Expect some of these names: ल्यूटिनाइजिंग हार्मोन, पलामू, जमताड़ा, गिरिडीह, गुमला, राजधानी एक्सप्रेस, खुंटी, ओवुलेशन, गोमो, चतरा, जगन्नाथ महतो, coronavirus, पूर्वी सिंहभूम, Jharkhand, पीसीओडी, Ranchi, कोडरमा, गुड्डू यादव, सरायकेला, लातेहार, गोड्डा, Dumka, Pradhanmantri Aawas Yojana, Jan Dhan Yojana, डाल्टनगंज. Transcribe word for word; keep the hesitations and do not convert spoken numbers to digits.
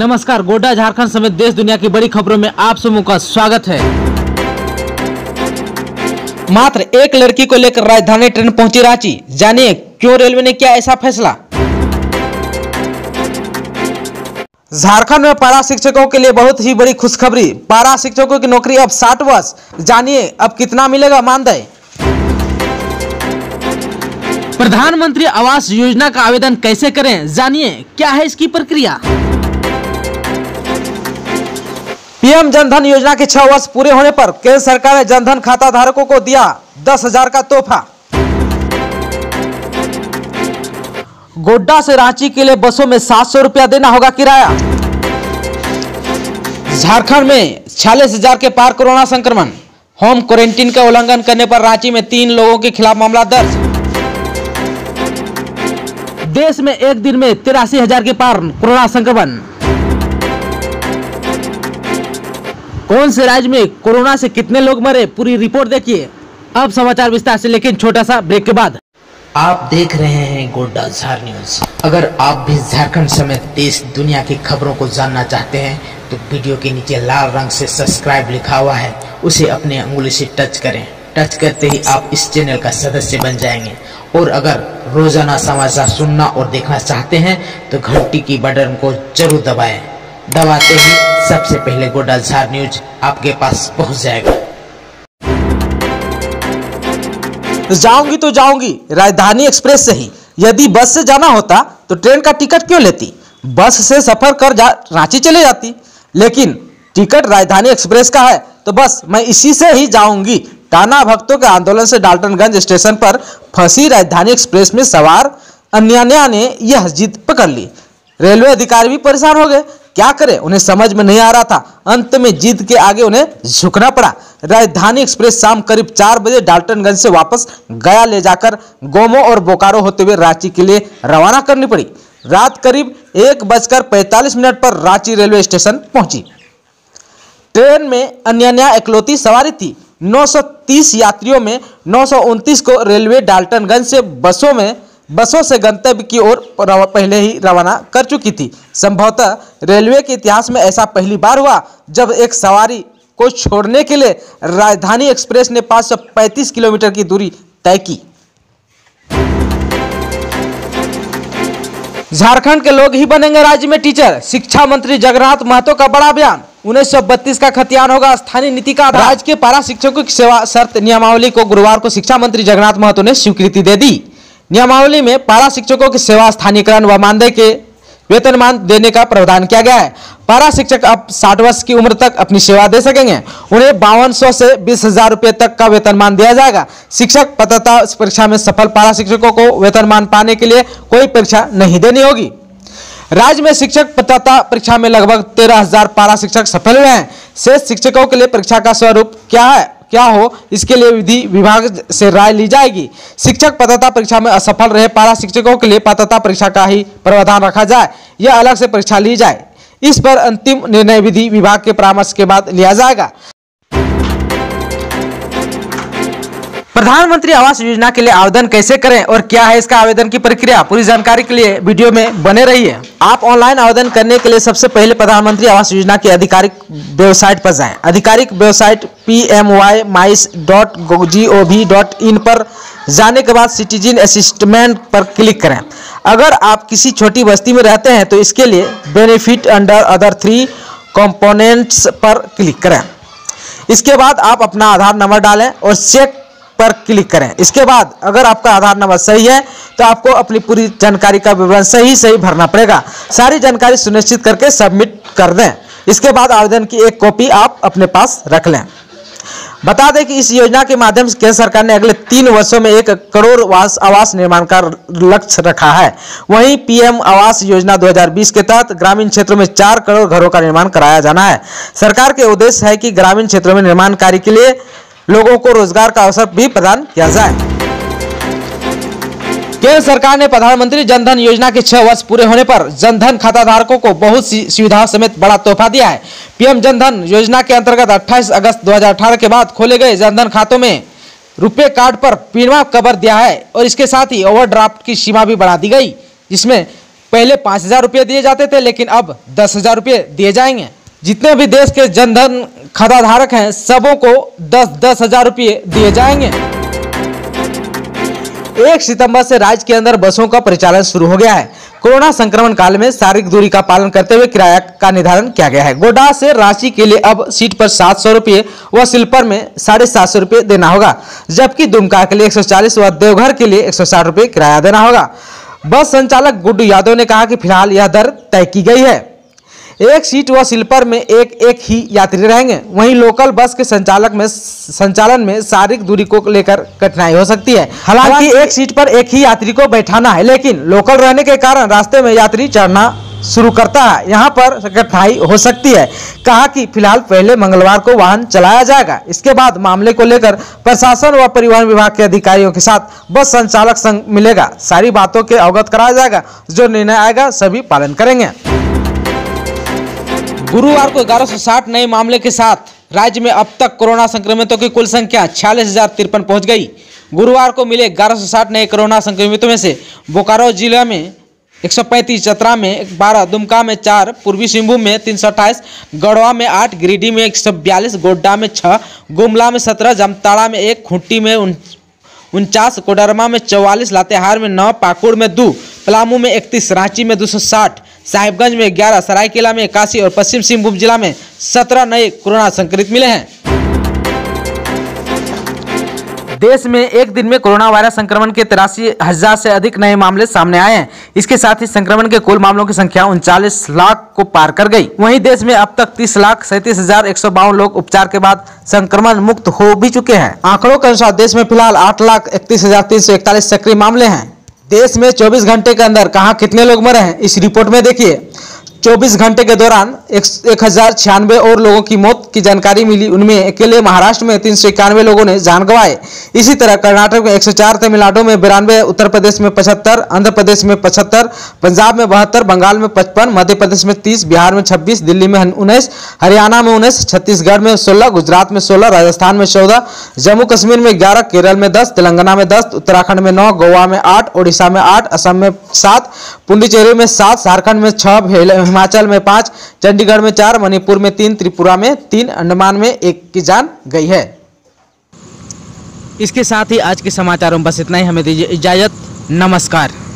नमस्कार, गोड्डा झारखंड समेत देश दुनिया की बड़ी खबरों में आप सबों का स्वागत है। मात्र एक लड़की को लेकर राजधानी ट्रेन पहुंची रांची, जानिए क्यों रेलवे ने किया ऐसा फैसला। झारखंड में पारा शिक्षकों के लिए बहुत ही बड़ी खुशखबरी, पारा शिक्षकों की नौकरी अब साठ वर्ष, जानिए अब कितना मिलेगा मानदेय। प्रधानमंत्री आवास योजना का आवेदन कैसे करें, जानिए क्या है इसकी प्रक्रिया। पीएम जनधन योजना के छह वर्ष पूरे होने पर केंद्र सरकार ने जनधन खाता धारकों को दिया दस हजार का तोहफा। गोड्डा से रांची के लिए बसों में सात सौ रुपया देना होगा किराया। झारखंड में छियालीस हजार के पार कोरोना संक्रमण, होम क्वारंटीन का उल्लंघन करने पर रांची में तीन लोगों के खिलाफ मामला दर्ज। देश में एक दिन में तिरासी हजार के पार कोरोना संक्रमण। कौन से राज्य में कोरोना से कितने लोग मरे, पूरी रिपोर्ट देखिए। अब समाचार विस्तार से, लेकिन छोटा सा ब्रेक के बाद। आप देख रहे हैं गोड्डा झार न्यूज। अगर आप भी झारखंड समेत देश दुनिया की खबरों को जानना चाहते हैं तो वीडियो के नीचे लाल रंग से सब्सक्राइब लिखा हुआ है, उसे अपने अंगुली से टच करें। टच करते ही आप इस चैनल का सदस्य बन जाएंगे। और अगर रोजाना समाचार सुनना और देखना चाहते हैं तो घंटी की बटन को जरूर दबाएं। दबाते ही सबसे पहले गोड्डा झार न्यूज आपके पास पहुंच जाएगा। जाऊंगी तो जाऊंगी राजधानी एक्सप्रेस से ही, यदि बस से जाना होता तो ट्रेन का टिकट क्यों लेती, बस से सफर कर जा रांची चले जाती। लेकिन टिकट राजधानी एक्सप्रेस का है तो बस मैं इसी से ही जाऊंगी। टाना भक्तों के आंदोलन से डाल्टनगंज स्टेशन पर फंसी राजधानी एक्सप्रेस में सवार अन्यान्या ने यह जिद पकड़ ली। रेलवे अधिकारी भी परेशान हो गए, क्या करें उन्हें समझ में नहीं आ रहा था। अंत में जिद के आगे उन्हें झुकना पड़ा। राजधानी एक्सप्रेस शाम करीब चार बजे डाल्टनगंज से वापस गया ले जाकर गोमो और बोकारो होते हुए रांची के लिए रवाना करनी पड़ी। रात करीब एक बजकर पैंतालीस मिनट पर रांची रेलवे स्टेशन पहुंची। ट्रेन में अन्यान्या एकलौती सवारी थी। नौ सौ तीस यात्रियों में नौ सौ उनतीस को रेलवे डाल्टनगंज से बसों में बसों से गंतव्य की ओर पहले ही रवाना कर चुकी थी। संभवतः रेलवे के इतिहास में ऐसा पहली बार हुआ जब एक सवारी को छोड़ने के लिए राजधानी एक्सप्रेस ने पाँच सौ पैंतीस किलोमीटर की दूरी तय की। झारखंड के लोग ही बनेंगे राज्य में टीचर, शिक्षा मंत्री जगन्नाथ महतो का बड़ा बयान। उन्नीस सौ बत्तीस का खतियान होगा स्थानीय नीति का। राज्य के पारा शिक्षकों की सेवा शर्त नियमावली को गुरुवार को शिक्षा मंत्री जगन्नाथ महतो ने स्वीकृति दे दी। नियमावली में पारा शिक्षकों की सेवा स्थानीयकरण व मानदेय के वेतनमान देने का प्रावधान किया गया है। पारा शिक्षक अब साठ वर्ष की उम्र तक अपनी सेवा दे सकेंगे। उन्हें बावन सौ से बीस हजार रुपये तक का वेतनमान दिया जाएगा। शिक्षक पात्रता परीक्षा में सफल पारा शिक्षकों को वेतनमान पाने के लिए कोई परीक्षा नहीं देनी होगी। राज्य में शिक्षक पात्रता परीक्षा में लगभग तेरह हजार पारा शिक्षक सफल हुए हैं। शेष शिक्षकों के लिए परीक्षा का स्वरूप क्या है क्या हो, इसके लिए विधि विभाग से राय ली जाएगी। शिक्षक पात्रता परीक्षा में असफल रहे पारा शिक्षकों के लिए पात्रता परीक्षा का ही प्रावधान रखा जाए या अलग से परीक्षा ली जाए, इस पर अंतिम निर्णय विधि विभाग के परामर्श के बाद लिया जाएगा। प्रधानमंत्री आवास योजना के लिए आवेदन कैसे करें और क्या है इसका आवेदन की प्रक्रिया, पूरी जानकारी के लिए वीडियो में बने रहिए। आप ऑनलाइन आवेदन करने के लिए सबसे पहले प्रधानमंत्री आवास योजना की आधिकारिक वेबसाइट पर जाएं। आधिकारिक website P M Y MIS dot G O V dot in पर जाने के बाद सिटीजन असिस्टमेंट पर क्लिक करें। अगर आप किसी छोटी बस्ती में रहते हैं तो इसके लिए benefit under other three components पर क्लिक करें। इसके बाद आप अपना आधार नंबर डालें और चेक पर क्लिक करें। इसके बाद अगर आपका आधार नंबर सही है तो आपको अपनी पूरी जानकारी का विवरण सही सही भरना पड़ेगा। सारी जानकारी सुनिश्चित करके सबमिट कर दें। इसके बाद आवेदन की एक कॉपी आप अपने पास रख लें। बता दें कि इस योजना के माध्यम से केंद्र सरकार ने अगले तीन वर्षों में एक करोड़ आवास निर्माण का लक्ष्य रखा है। वहीं पीएम आवास योजना दो हज़ार बीस के तहत ग्रामीण क्षेत्रों में चार करोड़ घरों का निर्माण कराया जाना है। सरकार के उद्देश्य है कि ग्रामीण क्षेत्रों में निर्माण कार्य के लिए लोगों को रोजगार का अवसर भी प्रदान किया जाए। केंद्र सरकार ने प्रधानमंत्री जनधन योजना के छह वर्ष पूरे होने पर जनधन खाता धारकों को बहुत सी सुविधाओं समेत बड़ा तोहफा दिया है। पीएम जनधन योजना के अंतर्गत अट्ठाईस अगस्त दो हज़ार अठारह के बाद खोले गए जनधन खातों में रुपए कार्ड पर बीमा कवर दिया है और इसके साथ ही ओवरड्राफ्ट की सीमा भी बढ़ा दी गई, जिसमें पहले पाँच हज़ार रुपये दिए जाते थे, लेकिन अब दस हज़ार रुपये दिए जाएंगे। जितने भी देश के जनधन खाता धारक हैं सबों को दस दस हज़ार रुपये दिए जाएंगे। एक सितंबर से राज्य के अंदर बसों का परिचालन शुरू हो गया है। कोरोना संक्रमण काल में शारीरिक दूरी का पालन करते हुए किराया का निर्धारण किया गया है। गोड्डा से रांची के लिए अब सीट पर सात सौ रुपये व स्लीपर में साढ़े सात सौ रुपये देना होगा, जबकि दुमका के लिए एक सौ चालीस व देवघर के लिए एक सौ साठ रुपये किराया देना होगा। बस संचालक गुड्डू यादव ने कहा कि फिलहाल यह दर तय की गई है। एक सीट व स्लीपर में एक एक ही यात्री रहेंगे। वहीं लोकल बस के संचालक में संचालन में शारीरिक दूरी को लेकर कठिनाई हो सकती है। हालांकि एक सीट पर एक ही यात्री को बैठाना है, लेकिन लोकल रहने के कारण रास्ते में यात्री चढ़ना शुरू करता है, यहां पर कठिनाई हो सकती है। कहा कि फिलहाल पहले मंगलवार को वाहन चलाया जाएगा, इसके बाद मामले को लेकर प्रशासन व परिवहन विभाग के अधिकारियों के साथ बस संचालक संघ मिलेगा, सारी बातों के अवगत कराया जाएगा। जो निर्णय आएगा सभी पालन करेंगे। गुरुवार को ग्यारह सौ साठ नए मामले के साथ राज्य में अब तक कोरोना संक्रमितों की कुल संख्या छियालीस हजार तिरपन पहुँच गई। गुरुवार को मिले ग्यारह सौ साठ नए कोरोना संक्रमितों में से बोकारो जिला में एक सौ पैंतीस, चतरा में बारह, दुमका में चार, पूर्वी सिंहभूम में तीन सौ अट्ठाईस, गढ़वा में आठ, गिरिडीह में एक सौ बयालीस, गोड्डा में छः, गुमला में सत्रह, जमताड़ा में एक, खुंटी में उनचास, कोडरमा में चौवालीस, लातेहार में नौ, पाकुड़ में दो, पलामू में इकतीस, रांची में दो सौ साठ, साहिबगंज में ग्यारह, सरायकेला में इक्यासी और पश्चिम सिंहभूम जिला में सत्रह नए कोरोना संक्रमित मिले हैं। देश में एक दिन में कोरोना वायरस संक्रमण के तिरासी हजार से अधिक नए मामले सामने आए हैं। इसके साथ ही संक्रमण के कुल मामलों की संख्या उनचालीस लाख को पार कर गई। वहीं देश में अब तक तीस लाख सैंतीस हजार एक सौ बावन लोग उपचार के बाद संक्रमण मुक्त हो भी चुके हैं। आंकड़ों के अनुसार देश में फिलहाल आठ लाख इकतीस हजार तीन सौ इकतालीस सक्रिय मामले हैं। देश में चौबीस घंटे के अंदर कहाँ कितने लोग मरे हैं इस रिपोर्ट में देखिए। चौबीस घंटे के दौरान एक हजार छियानवे और लोगों की मौत की जानकारी मिली। उनमें अकेले महाराष्ट्र में तीन सौ इक्यानवे लोगों ने जान गंवाए। इसी तरह कर्नाटक में एक सौ चार, तमिलनाडु में बिरानवे, उत्तर प्रदेश में पचहत्तर, आंध्र प्रदेश में पचहत्तर, पंजाब में बहत्तर, बंगाल में पचपन, मध्य प्रदेश में तीस, बिहार में छब्बीस, दिल्ली में उन्नीस, हरियाणा में उन्नीस, छत्तीसगढ़ में सोलह, गुजरात में सोलह, राजस्थान में चौदह, जम्मू कश्मीर में ग्यारह, केरल में दस, तेलंगाना में दस, उत्तराखंड में नौ, गोवा में आठ, उड़ीसा में आठ, असम में सात, पुडुचेरी में सात, झारखंड में छह, हिमाचल में पाँच, चंडीगढ़ में चार, मणिपुर में तीन, त्रिपुरा में तीन, अंडमान में एक की जान गई है। इसके साथ ही आज के समाचारों में बस इतना ही। हमें दीजिए इजाजत। नमस्कार।